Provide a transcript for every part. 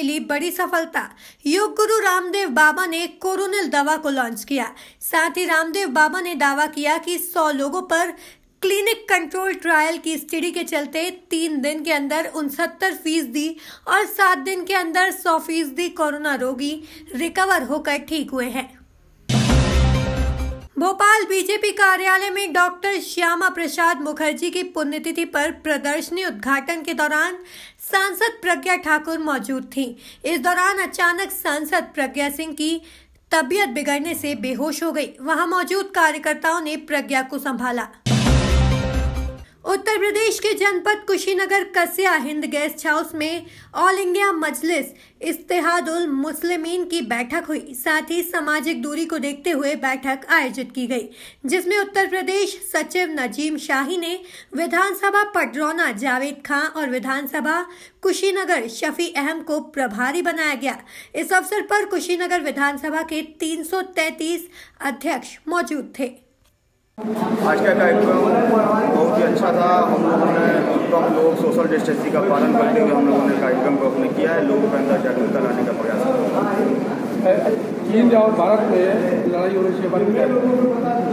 मिली बड़ी सफलता। योग गुरु रामदेव बाबा ने कोरोनिल दवा को लॉन्च किया। साथ ही रामदेव बाबा ने दावा किया कि 100 लोगों पर क्लिनिक कंट्रोल ट्रायल की स्टडी के चलते 3 दिन के अंदर 69% और 7 दिन के अंदर 100% कोरोना रोगी रिकवर होकर ठीक हुए हैं। भोपाल बीजेपी कार्यालय में डॉक्टर श्यामा प्रसाद मुखर्जी की पुण्यतिथि पर प्रदर्शनी उद्घाटन के दौरान सांसद प्रज्ञा ठाकुर मौजूद थी। इस दौरान अचानक सांसद प्रज्ञा सिंह की तबीयत बिगड़ने से बेहोश हो गई। वहां मौजूद कार्यकर्ताओं ने प्रज्ञा को संभाला। उत्तर प्रदेश के जनपद कुशीनगर कसिया हिंद गेस्ट हाउस में ऑल इंडिया मजलिस इत्तेहादुल मुस्लिमीन की बैठक हुई। साथ ही सामाजिक दूरी को देखते हुए बैठक आयोजित की गई, जिसमें उत्तर प्रदेश सचिव नजीम शाही ने विधानसभा पडरौना जावेद खान और विधानसभा कुशीनगर शफी अहम को प्रभारी बनाया गया। इस अवसर पर कुशीनगर विधानसभा के 333 अध्यक्ष मौजूद थे। आज का कार्यक्रम बहुत ही अच्छा था। हम लोगों ने कम लोग सोशल डिस्टेंसिंग का पालन करते हुए हम लोगों ने कार्यक्रम को अपने किया है। लोगों के अंदर जागरूकता लाने का प्रयास किया। चीन और भारत में लड़ाई होने के बारे में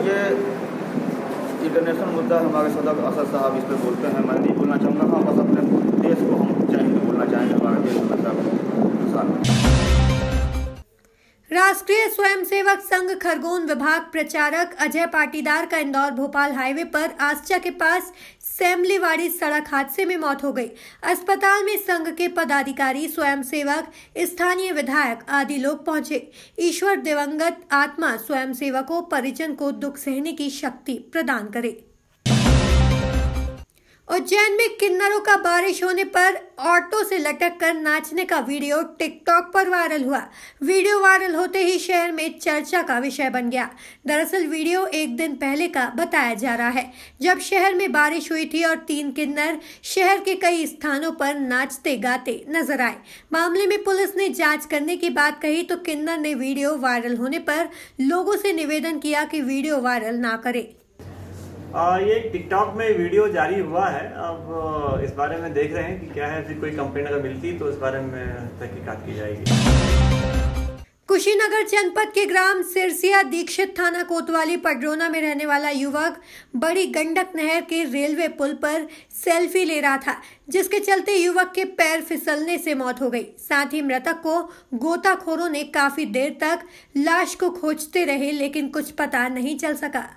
ये इंटरनेशनल मुद्दा हमारे सदर असद साहब इस पर बोलते हैं। मैं नहीं बोलना चाहूँगा। हाँ, बस अपने देश को हम चाहेंगे बोलना चाहेंगे। हमारे देश में मतलब राष्ट्रीय स्वयंसेवक संघ खरगोन विभाग प्रचारक अजय पाटीदार का इंदौर भोपाल हाईवे पर आस्चा के पास सैमलीवाड़ी सड़क हादसे में मौत हो गई। अस्पताल में संघ के पदाधिकारी, स्वयंसेवक, स्थानीय विधायक आदि लोग पहुंचे। ईश्वर दिवंगत आत्मा स्वयंसेवकों, परिजन को दुख सहने की शक्ति प्रदान करे। उज्जैन में किन्नरों का बारिश होने पर ऑटो से लटक कर नाचने का वीडियो टिकटॉक पर वायरल हुआ। वीडियो वायरल होते ही शहर में चर्चा का विषय बन गया। दरअसल वीडियो एक दिन पहले का बताया जा रहा है, जब शहर में बारिश हुई थी और 3 किन्नर शहर के कई स्थानों पर नाचते गाते नजर आए। मामले में पुलिस ने जांच करने की बात कही तो किन्नर ने वीडियो वायरल होने पर लोगों से निवेदन किया कि वीडियो वायरल ना करे। ये टिकटॉक में वीडियो जारी हुआ है। अब इस बारे में देख रहे हैं कि क्या है, फिर कोई कंप्लेंट अगर मिलती तो इस बारे में तहकीकात की जाएगी। कुशीनगर जनपद के ग्राम सिरसिया दीक्षित थाना कोतवाली पडरौना में रहने वाला युवक बड़ी गंडक नहर के रेलवे पुल पर सेल्फी ले रहा था, जिसके चलते युवक के पैर फिसलने से मौत हो गई। साथ ही मृतक को गोताखोरों ने काफी देर तक लाश को खोजते रहे, लेकिन कुछ पता नहीं चल सका।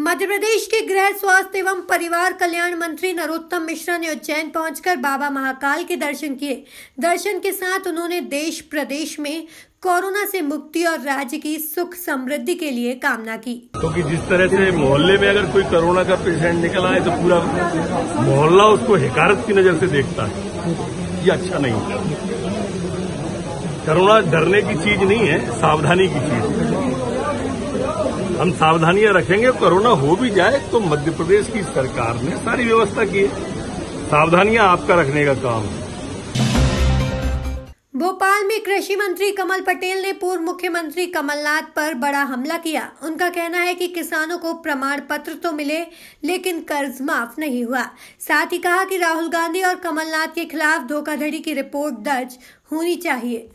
मध्य प्रदेश के गृह स्वास्थ्य एवं परिवार कल्याण मंत्री नरोत्तम मिश्रा ने उज्जैन पहुंचकर बाबा महाकाल के दर्शन किए। दर्शन के साथ उन्होंने देश प्रदेश में कोरोना से मुक्ति और राज्य की सुख समृद्धि के लिए कामना की। क्योंकि जिस तरह से मोहल्ले में अगर कोई कोरोना का पेशेंट निकला है तो पूरा मोहल्ला उसको हिकारत की नजर से देखता है, ये अच्छा नहीं है। कोरोना डरने की चीज नहीं है, सावधानी की चीज है। हम सावधानियां रखेंगे। कोरोना हो भी जाए तो मध्य प्रदेश की सरकार ने सारी व्यवस्था की है। सावधानियां आपका रखने का काम है। भोपाल में कृषि मंत्री कमल पटेल ने पूर्व मुख्यमंत्री कमलनाथ पर बड़ा हमला किया। उनका कहना है कि किसानों को प्रमाण पत्र तो मिले लेकिन कर्ज माफ नहीं हुआ। साथ ही कहा कि राहुल गांधी और कमलनाथ के खिलाफ धोखाधड़ी की रिपोर्ट दर्ज होनी चाहिए।